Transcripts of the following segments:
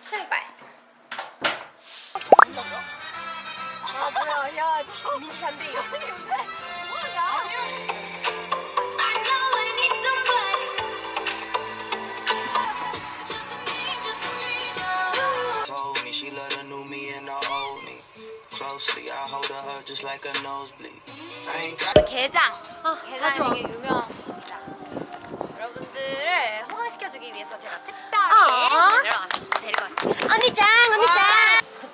출발. 아 뭐야, 야 민지 잔데 이거 뭐야? 게장! 게장이 되게 유명한 곳입니다. 여러분들을 호강시켜주기 위해서 제가 특별히 데리고 왔습니다. 언니짱! 언니짱!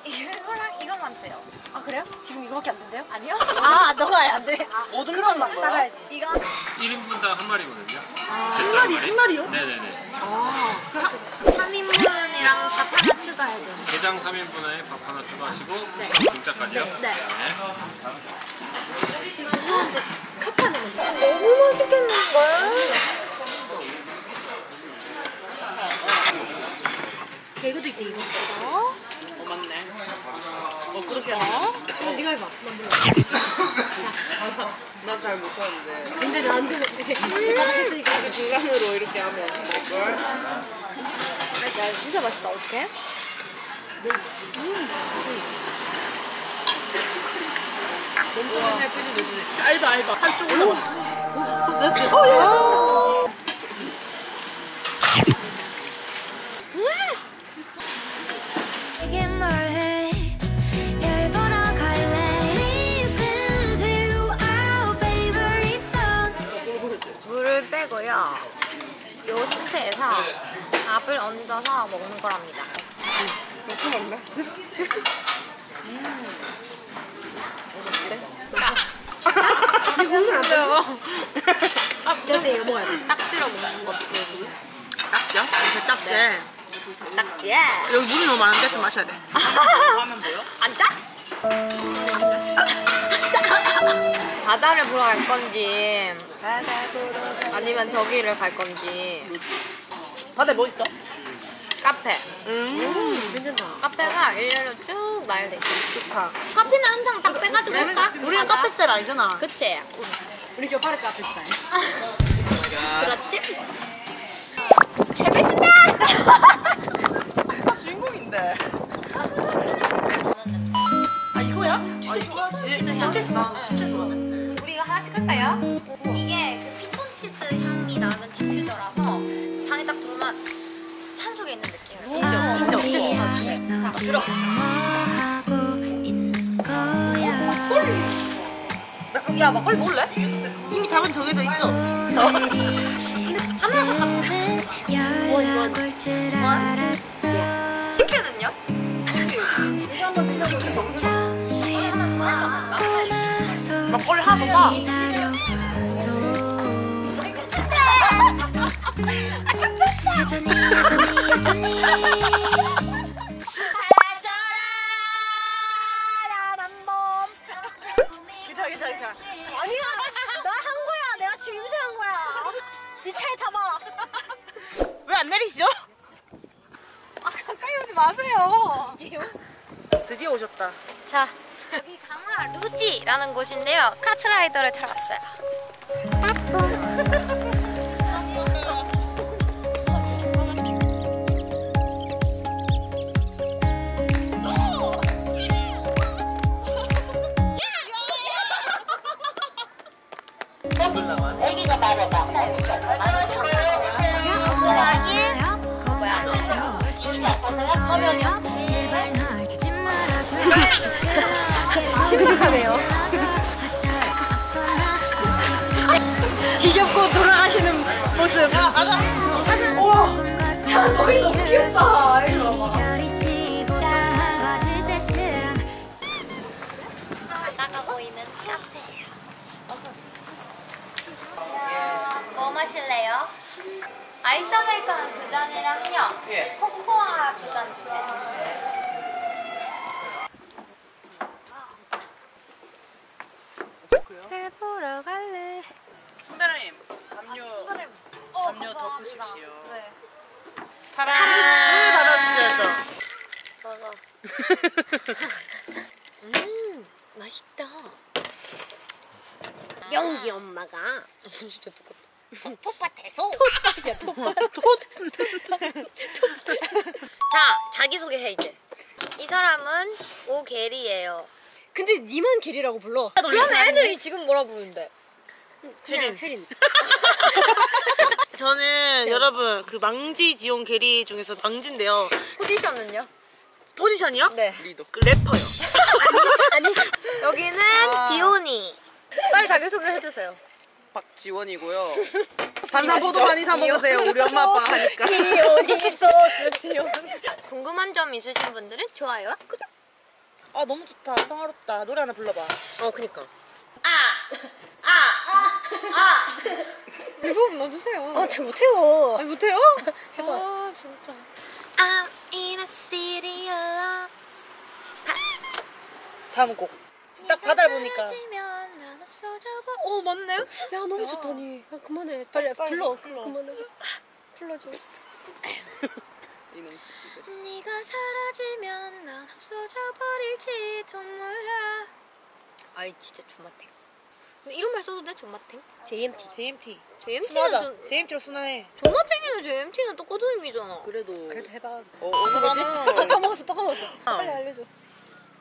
이거랑 이것만 돼요. 아 그래요? 지금 이거밖에 안 된대요? 아니요? 아 너가 안 돼? 모든 그런 거 나가야지. 이거 1인분당 한 마리거든요. 한 마리? 한 마리요? 네네네. 아 그럼 3인분이랑 밥 하나 추가해야 돼요. 게장 3인분에 밥 하나 추가하시고 중짜까지요? 네. 죄송한데 카파는 너무 맛있겠는걸? 개그도 있대 이거. 어? 어 맞네. 어 그렇게 하나? 어 니가 해봐. 난 잘 못하는데. 근데 나한테 내가 했으니까. 이렇게 중간으로 이렇게 하면 될걸? 야 진짜 맛있다. 어떡해? 알바 알바 한쪽 올라와. 나 지금 어 야. 물을 빼고요. 요 상태에서 밥을 얹어서 먹는 거랍니다. 너무 먹네. 이거 안 돼요. 근데 이거 먹어야 돼. 딱지로 먹는 것도 보여주세요. 딱지요? 이렇게 딱지. 네. 딱지에. 여기 물이 너무 많은데 좀 마셔야 돼. 하면 뭐요? 안 짜? 바다를 보러 갈 건지 아니면 저기를 갈 건지. 바다에 뭐 있어? 카페. 괜찮다. 카페가 일렬로 쭉 나열돼 있어. 좋다. 커피는 한 잔 딱 빼가지고 할까? 우리는 카페 스타일 아니잖아. 그치? 우리 교파르 카페 스타일. 그렇지? 재밌습니다! 나 주인공인데. 아 이거야? 진짜 좋아. 진짜 좋아. 우리가 하나씩 할까요? 이게 그 피톤치드 향이 나는 디퓨저라서 방에 딱 들어오면 산 속에 있는 느낌을 진짜 좋다. 진짜 들어. 막걸리. 야 막걸리 먹을래? 이미 답은 정해져 있죠? 하나씩 같은 거. 원. 식혜는요? 막걸리 하나 먹어. 기차. 아니야, 나 한 거야. 내가 지금 임신한 거야. 네 차에 타봐. 왜 안 내리시죠? 아 가까이 오지 마세요. 드디어 오셨다. 자, 여기 강화 루지라는 곳인데요. 카트라이더를 타러 왔어요. 따뜻. 애기가 말해봐. 비싸요. 15,000원. 그거 뭐야? 루지. 서면이요? 제발 날 찾지 말아줘. 심각하네요. 지접고 돌아가시는 모습. 야, 맞아. 우와. 야, 너희 너무 귀엽다. 이리 와봐. 바다가 보이는 카페예요. 뭐 마실래요? 아이스 아메리카노 2잔이랑요. 예. 코코아 2잔 주세요. 해 보러 갈래. 선배님, 담요 덮으십시오. 네. 파란 닫아주셔야죠. 먹어. 맛있다. 연기 엄마가 진짜 똑같다. 톱밭에서 톱밭이야 톱밭. 자, 자기소개해 이제. 이 사람은 오게리예요. 근데 니만 게리라고 불러. 그럼 애들이 지금 뭐라 부르는데? 혜린. 저는 여러분 그 망지지용 게리 중에서 망지인데요. 포지션은요? 포지션이요? 네. 리더. 그 래퍼요. 아니. 여기는 디오니. 빨리 자기소개해주세요. 박지원이고요. 산삼포도 많이 사먹으세요. 우리 엄마 아빠 하니까. 디오니 소스 디오니. 궁금한 점 있으신 분들은 좋아요와 구독. 아 너무 좋다. 평화롭다. 노래 하나 불러봐. 어 그니까. 리버브 넣어주세요. 아 잘 못해요. 아니 못해요? 해봐. 아 진짜. I'm in a city alone. 파스. 다음 곡. 딱 바다를 보니까. 어 맞네. 야 너무 좋다니. 야, 그만해. 빨리 불러. 그만해. 불러줘. 네가 사라지면 난 없어져 버릴지도 몰라. 아이 진짜 존맛탱. 근데 이런 말 써도 돼? 존맛탱? JMT는 JMT로 순화해. 존맛탱이나 JMT는 똑같은이잖아. 그래도 해봐. 어느 거지? 까먹었어. 빨리 알려줘.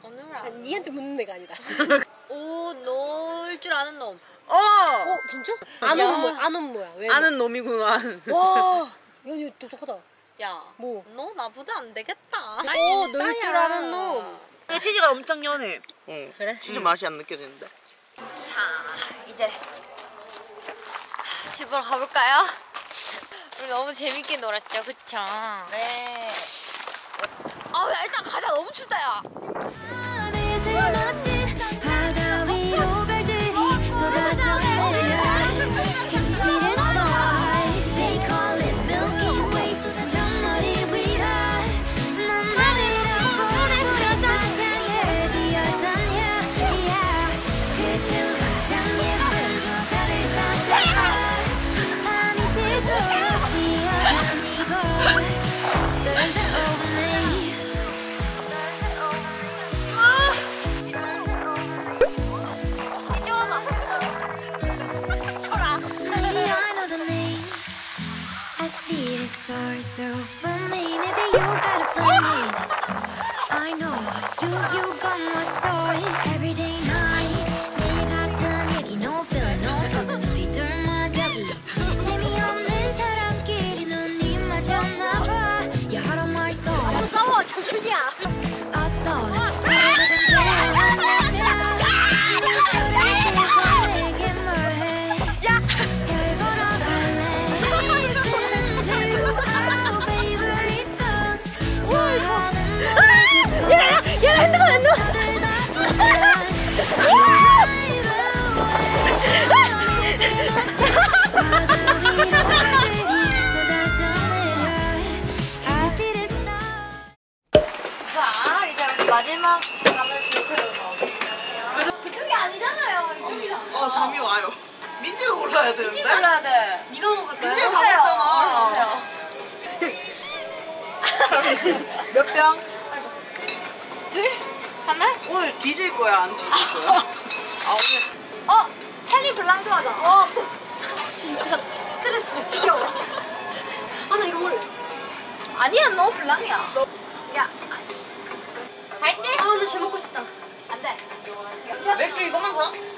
어느 말? 아니 니한테 묻는 애가 아니다. 오 놀 줄 아는 놈. 어 진짜? 아는 뭐야? 왜? 아는 놈이구나. 와 연이 똑똑하다. 야, 뭐? 너 나보다 안 되겠다. 오, 놀 줄 아는 놈. 치즈가 엄청 연해. 응. 그래? 치즈 맛이 안 느껴지는데. 자, 이제 집으로 가볼까요? 우리 너무 재밌게 놀았죠, 그쵸? 네. 아우, 야, 일단 가자. 너무 춥다, 야. 몇 병? 둘? 하나? 오늘 뒤질 거야, 안 뒤질 거야? 아, 오늘. 헨리 블랑도 하자. 진짜 스트레스 지겨워. 아, 나 이거 몰래. 아니야, 너 블랑이야. 야, 아이씨. 갈게? 아, 나 쟤 먹고 싶다. 안 돼. 맥주 이거만 사?